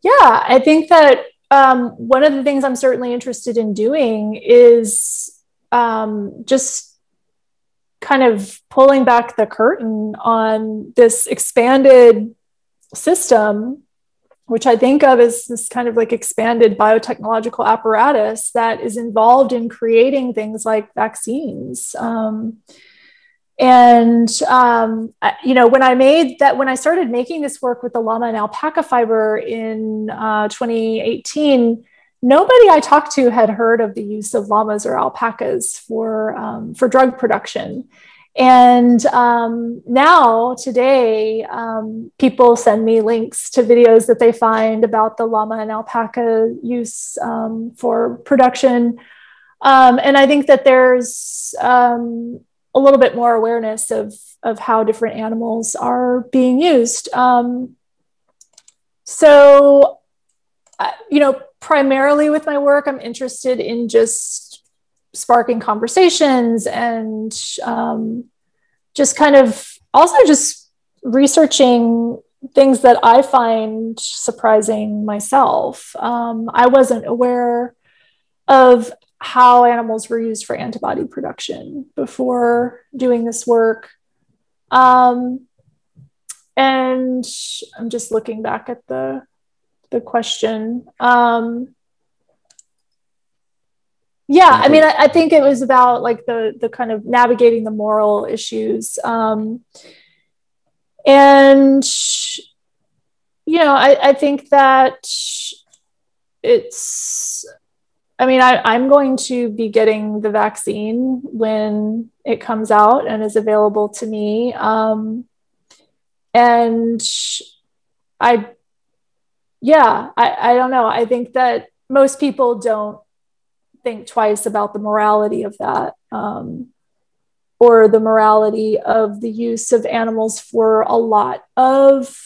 Yeah, I think that one of the things I'm certainly interested in doing is just kind of pulling back the curtain on this expanded system, which I think of as this kind of like expanded biotechnological apparatus that is involved in creating things like vaccines. When I started making this work with the llama and alpaca fiber in 2018, nobody I talked to had heard of the use of llamas or alpacas for drug production. And now, today, people send me links to videos that they find about the llama and alpaca use for production. And I think that there's a little bit more awareness of how different animals are being used. Primarily with my work, I'm interested in just sparking conversations and just kind of also just researching things that I find surprising myself. I wasn't aware of how animals were used for antibody production before doing this work. And I'm just looking back at the question. I think it was about like the kind of navigating the moral issues. I think that I'm going to be getting the vaccine when it comes out and is available to me. I don't know. I think that most people don't think twice about the morality of that, or the morality of the use of animals for a lot of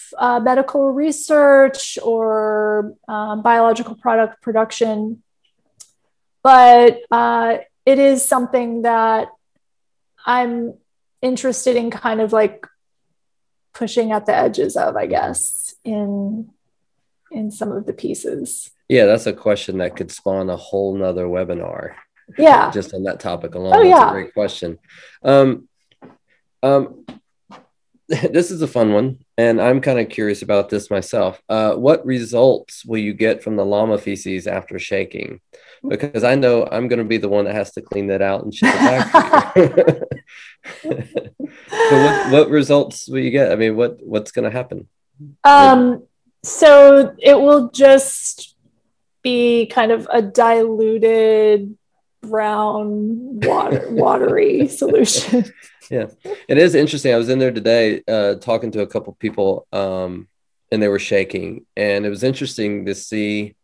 medical research or biological product production. But it is something that I'm interested in kind of like pushing at the edges of, I guess, in some of the pieces. Yeah, that's a question that could spawn a whole nother webinar. Yeah. Just on that topic alone. Oh, yeah. That's a great question. This is a fun one, and I'm kind of curious about this myself. What results will you get from the llama feces after shaking? Because I know I'm going to be the one that has to clean that out and ship it back to you. So what results will you get? I mean, what's going to happen? So it will just be kind of a diluted brown watery solution. Yeah, it is interesting. I was in there today talking to a couple people and they were shaking, and it was interesting to see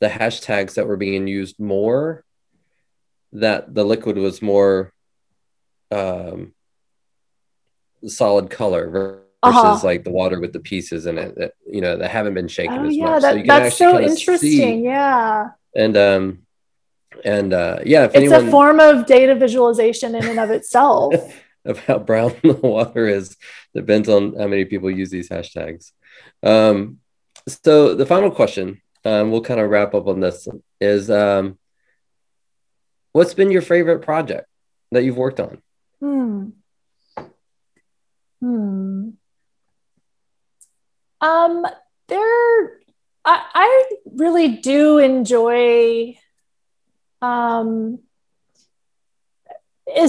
the hashtags that were being used more, that the liquid was more solid color versus like the water with the pieces in it that, you know, that haven't been shaken as much. So that's so interesting. Yeah, if it's a form of data visualization in and of itself. Of how brown the water is depends on how many people use these hashtags. So the final question, we'll kind of wrap up on this, is what's been your favorite project that you've worked on? I really do enjoy, as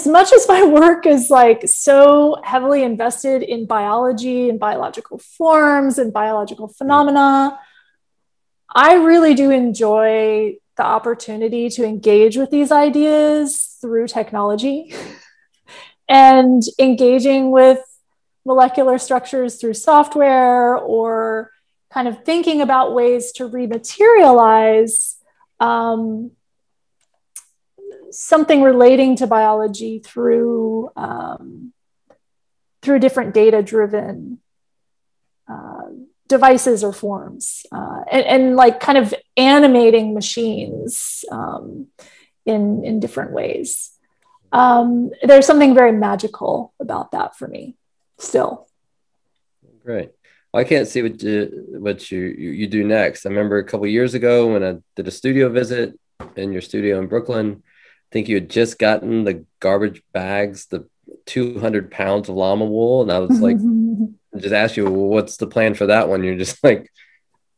much as my work is like so heavily invested in biology and biological forms and biological phenomena, I really do enjoy the opportunity to engage with these ideas through technology and engaging with molecular structures through software, or kind of thinking about ways to rematerialize something relating to biology through through different data-driven devices or forms, and like kind of animating machines in different ways. There's something very magical about that for me still. Great. Well, I can't see what you do next. I remember a couple of years ago when I did a studio visit in your studio in Brooklyn. I think you had just gotten the garbage bags, the 200 pounds of llama wool. And I was like, just asked you, well, what's the plan for that one? You're just like,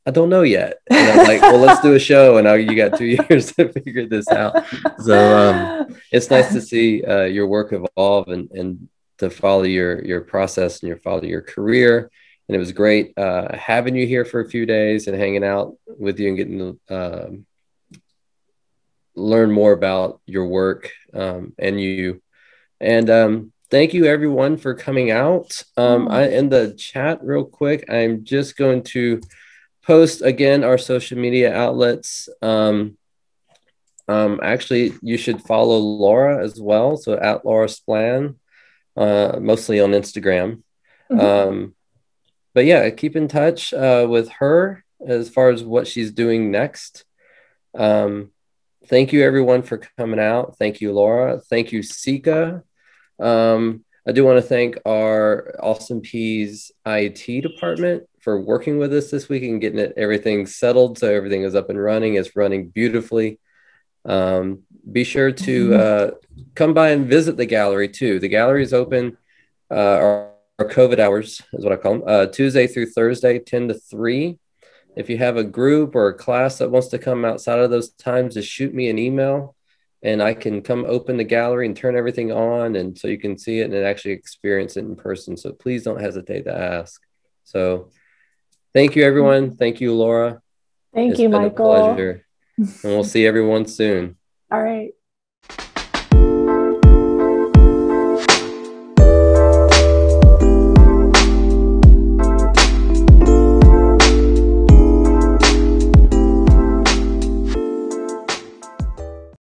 I don't know yet. And I'm like, well, let's do a show. And you got 2 years to figure this out. So it's nice to see your work evolve and to follow your process and follow your career. And it was great having you here for a few days and hanging out with you and getting the, learn more about your work and you. And thank you everyone for coming out. In the chat real quick, I'm just going to post again our social media outlets. Actually, you should follow Laura as well. So at Laura Splan, mostly on Instagram. But yeah, keep in touch with her as far as what she's doing next. Thank you everyone for coming out. Thank you, Laura. Thank you, CECA. I do want to thank our Austin Peay's IT department for working with us this week and getting everything settled. So everything is up and running. It's running beautifully. Be sure to come by and visit the gallery too. The gallery is open, our COVID hours is what I call them, Tuesday through Thursday, 10 to 3. If you have a group or a class that wants to come outside of those times, just shoot me an email and I can come open the gallery and turn everything on. And so you can see it and actually experience it in person. So please don't hesitate to ask. So thank you, everyone. Thank you, Laura. Thank you, Michael. It's been a pleasure. And we'll see everyone soon. All right.